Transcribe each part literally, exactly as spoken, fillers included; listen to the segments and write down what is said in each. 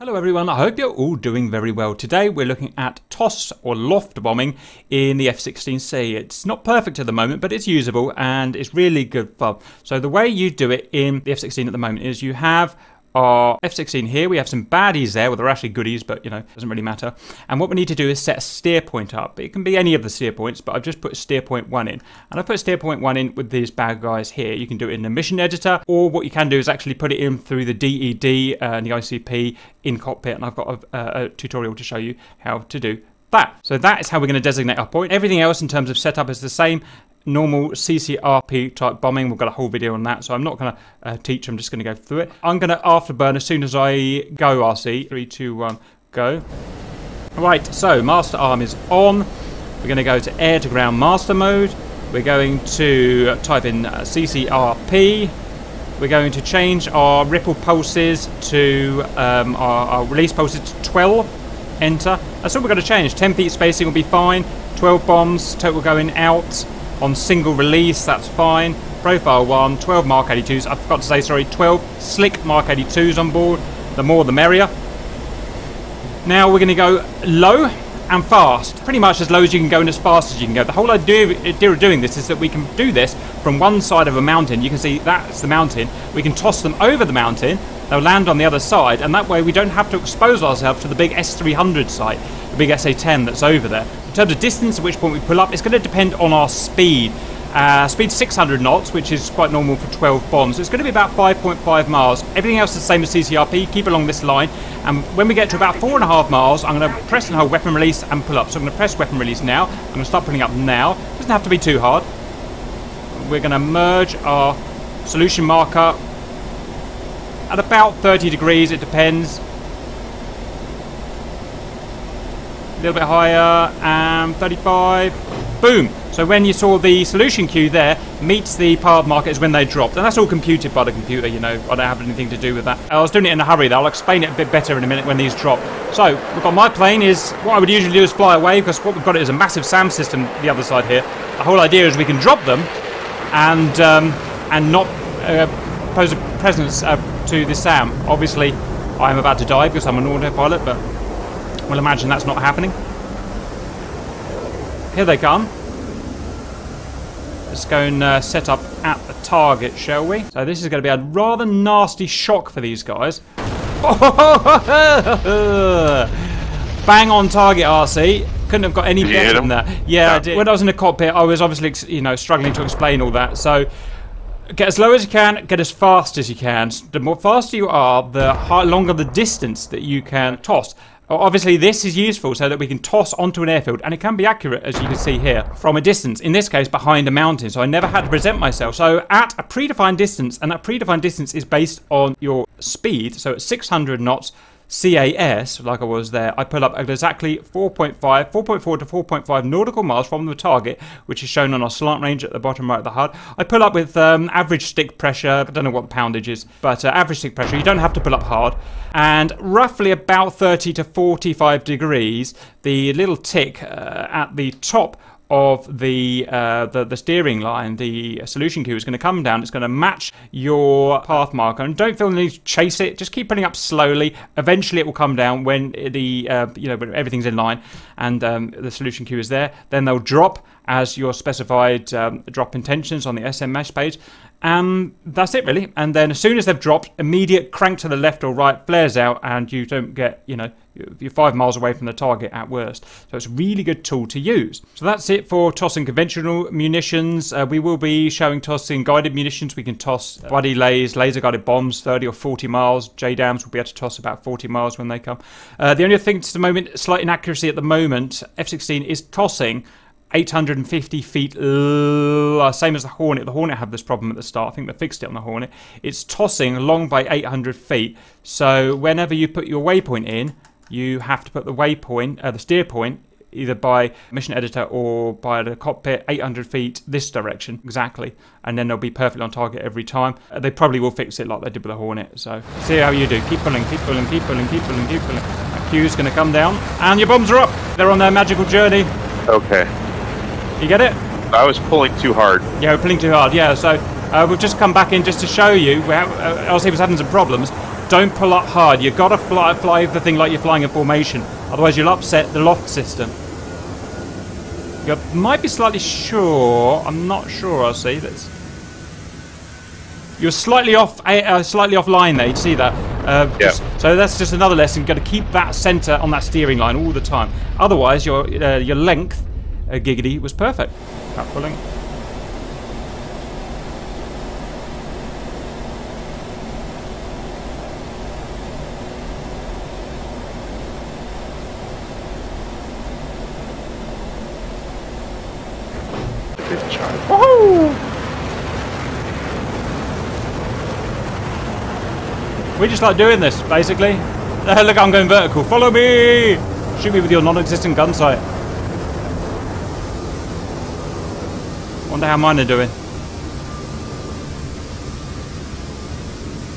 Hello everyone, I hope you're all doing very well. Today we're looking at toss or loft bombing in the F sixteen C. It's not perfect at the moment, but it's usable and it's really good fun. So the way you do it in the F sixteen at the moment is you have our F sixteen here, we have some baddies there, well they're actually goodies, but you know, it doesn't really matter. And what we need to do is set a steer point up. It can be any of the steer points, but I've just put steer point one in. And I put steer point one in with these bad guys here. You can do it in the mission editor, or what you can do is actually put it in through the D E D and the I C P in cockpit, and I've got a, a tutorial to show you how to do that. So that is how we're going to designate our point. Everything else in terms of setup is the same. Normal C C R P type bombing. We've got a whole video on that, so I'm not going to uh, teach. I'm just going to go through it. I'm going to afterburn as soon as I go R C. three, two, one, go. Right, so master arm is on. We're going to go to air to ground master mode. We're going to type in uh, C C R P. We're going to change our ripple pulses to um, our, our release pulses to twelve. Enter. That's all we're going to change. ten feet spacing will be fine. twelve bombs total going out. On single release, that's fine. Profile one, twelve Mark eighty-twos. I forgot to say, sorry, twelve slick Mark eighty-twos on board. The more the merrier. Now we're going to go low and fast. Pretty much as low as you can go and as fast as you can go. The whole idea of doing this is that we can do this from one side of a mountain. You can see that's the mountain. We can toss them over the mountain. They'll land on the other side. And that way we don't have to expose ourselves to the big S three hundred site. The big S A ten that's over there. In terms of distance at which point we pull up, it's going to depend on our speed. Uh, speed six hundred knots, which is quite normal for twelve bombs. So it's going to be about five point five miles. Everything else is the same as C C R P. Keep along this line. And when we get to about four and a half miles, I'm going to press and hold weapon release and pull up. So I'm going to press weapon release now. I'm going to start pulling up now. It doesn't have to be too hard. We're going to merge our solution marker at about thirty degrees. It depends. A little bit higher, and thirty-five, boom. So when you saw the solution queue there, meets the pard market is when they dropped. And that's all computed by the computer, you know, I don't have anything to do with that. I was doing it in a hurry though, I'll explain it a bit better in a minute when these drop. So, look, on my plane is, what I would usually do is fly away, because what we've got is a massive SAM system, the other side here. The whole idea is we can drop them, and um, and not uh, pose a presence uh, to the SAM. Obviously, I'm about to die because I'm an autopilot, but we'll imagine that's not happening. Here they come. Let's go and uh, set up at the target, shall we? So this is going to be a rather nasty shock for these guys. Bang on target, R C. Couldn't have got any better than that. Yeah, I did. When I was in the cockpit, I was obviously, you know, struggling to explain all that. So get as low as you can, get as fast as you can. The more faster you are, the longer the distance that you can toss. Obviously this is useful so that we can toss onto an airfield, and it can be accurate, as you can see here, from a distance, in this case behind a mountain, so I never had to present myself. So at a predefined distance, and that predefined distance is based on your speed, so at six hundred knots C A S, like I was there, I pull up exactly four point five, four point four to four point five nautical miles from the target, which is shown on our slant range at the bottom right of the H U D. I pull up with um, average stick pressure. I don't know what the poundage is, but uh, average stick pressure. You don't have to pull up hard. And roughly about thirty to forty-five degrees, the little tick uh, at the top of the, uh, the the steering line, the solution queue is going to come down. It's going to match your path marker, and don't feel the need to chase it. Just keep putting up slowly. Eventually, it will come down when the uh, you know when everything's in line, and um, the solution queue is there. Then they'll drop as your specified um, drop intentions on the S M S page. Um, that's it really. And then as soon as they've dropped, immediate crank to the left or right, flares out, and you don't get, you know, you're five miles away from the target at worst. So it's a really good tool to use. So that's it for tossing conventional munitions. Uh, we will be showing tossing guided munitions. We can toss buddy lays, laser guided bombs, thirty or forty miles. J DAMs will be able to toss about forty miles when they come. Uh, the only thing to the moment, slight inaccuracy at the moment, F sixteen is tossing eight hundred fifty feet, same as the Hornet. The Hornet had this problem at the start. I think they fixed it on the Hornet. It's tossing long by eight hundred feet. So whenever you put your waypoint in, you have to put the waypoint, uh, the steer point, either by mission editor or by the cockpit, eight hundred feet this direction exactly, and then they'll be perfectly on target every time. Uh, they probably will fix it like they did with the Hornet. So see how you do. Keep pulling, keep pulling, keep pulling, keep pulling, keep pulling. That queue's going to come down, and your bombs are up. They're on their magical journey. Okay. You get it? I was pulling too hard. Yeah, we're pulling too hard, yeah. So uh, we've just come back in just to show you. Where, uh, R C was having some problems. Don't pull up hard. You've got to fly, fly the thing like you're flying a formation. Otherwise you'll upset the loft system. You might be slightly sure. I'm not sure, I'll see. That's... You're slightly off uh, slightly off line there. You see that? Uh, yeah. Just, so that's just another lesson. You've got to keep that centre on that steering line all the time. Otherwise your, uh, your length, uh, giggity, was perfect. Cap pulling. We just like doing this, basically. Uh, look, I'm going vertical. Follow me! Shoot me with your non-existent gun sight. Wonder how mine are doing.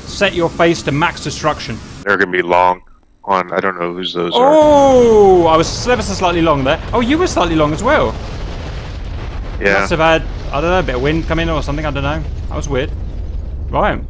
Set your face to max destruction. They're going to be long on... I don't know whose those oh, are. Oh! I was ever so slightly long there. Oh, you were slightly long as well. Yeah. Must have had, I don't know, a bit of wind come in or something. I don't know. That was weird. Right.